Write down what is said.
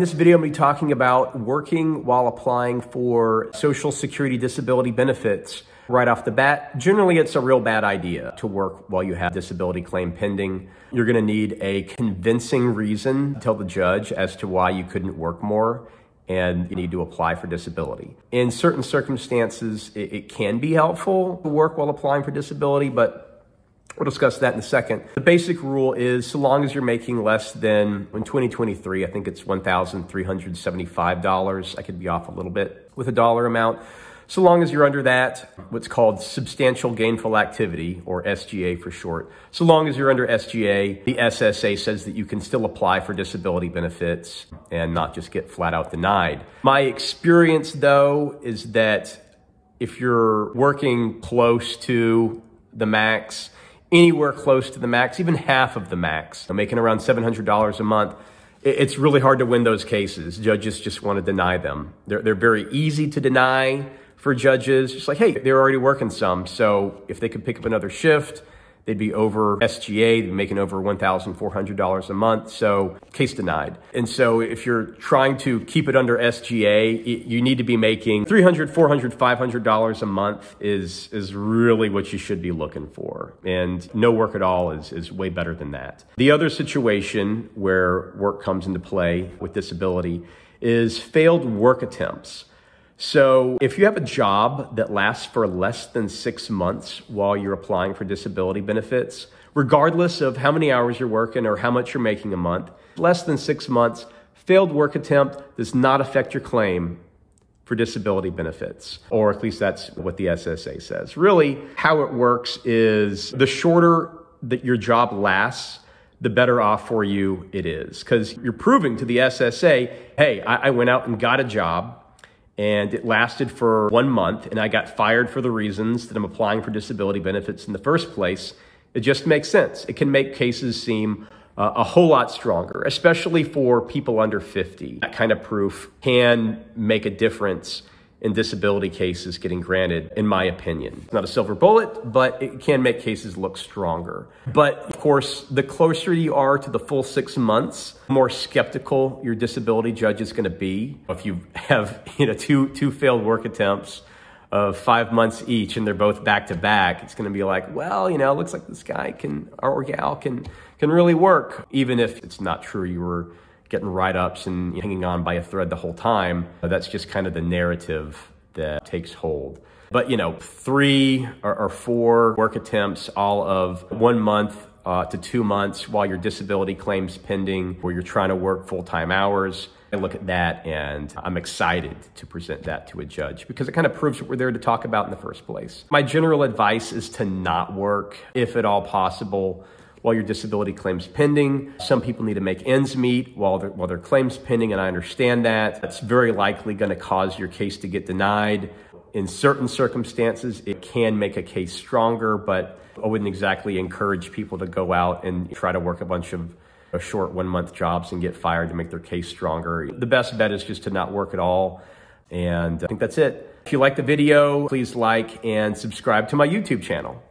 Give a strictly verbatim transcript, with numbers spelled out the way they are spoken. In this video, I'm going to be talking about working while applying for Social Security disability benefits. Right off the bat, generally it's a real bad idea to work while you have disability claim pending. You're going to need a convincing reason to tell the judge as to why you couldn't work more and you need to apply for disability. In certain circumstances, it, it can be helpful to work while applying for disability, but we'll discuss that in a second. The basic rule is so long as you're making less than, in twenty twenty-three, I think it's one thousand three hundred seventy-five dollars. I could be off a little bit with a dollar amount. So long as you're under that, what's called Substantial Gainful Activity, or S G A for short. So long as you're under S G A, the S S A says that you can still apply for disability benefits and not just get flat out denied. My experience, though, is that if you're working close to the max, anywhere close to the max, even half of the max, so making around seven hundred dollars a month, it's really hard to win those cases. Judges just want to deny them. They're, they're very easy to deny for judges. Just like, hey, they're already working some. So if they could pick up another shift, they'd be over S G A, they'd be making over one thousand four hundred dollars a month. So case denied. And so if you're trying to keep it under S G A, you need to be making three hundred, four hundred, five hundred dollars a month is, is really what you should be looking for. And no work at all is, is way better than that. The other situation where work comes into play with disability is failed work attempts. So if you have a job that lasts for less than six months while you're applying for disability benefits, regardless of how many hours you're working or how much you're making a month, less than six months, failed work attempt does not affect your claim for disability benefits, or at least that's what the S S A says. Really, how it works is the shorter that your job lasts, the better off for you it is, because you're proving to the S S A, hey, I, I went out and got a job, and it lasted for one month, and I got fired for the reasons that I'm applying for disability benefits in the first place. It just makes sense. It can make cases seem uh, a whole lot stronger, especially for people under fifty. That kind of proof can make a difference in disability cases getting granted, in my opinion. It's not a silver bullet, but it can make cases look stronger. But of course, the closer you are to the full six months, the more skeptical your disability judge is gonna be. If you have you know, two, two failed work attempts of five months each and they're both back to back, it's gonna be like, well, you know, looks like this guy can, or gal can, can really work. Even if it's not true, you were getting write-ups and hanging on by a thread the whole time. That's just kind of the narrative that takes hold. But you know, three or, or four work attempts, all of one month uh, to two months while your disability claim's pending, where you're trying to work full-time hours. I look at that and I'm excited to present that to a judge because it kind of proves what we're there to talk about in the first place. My general advice is to not work, if at all possible, while your disability claim's pending. Some people need to make ends meet while, while their claim's pending, and I understand that. That's very likely gonna cause your case to get denied. In certain circumstances, it can make a case stronger, but I wouldn't exactly encourage people to go out and try to work a bunch of uh, short one-month jobs and get fired to make their case stronger. The best bet is just to not work at all, and I think that's it. If you like the video, please like and subscribe to my YouTube channel.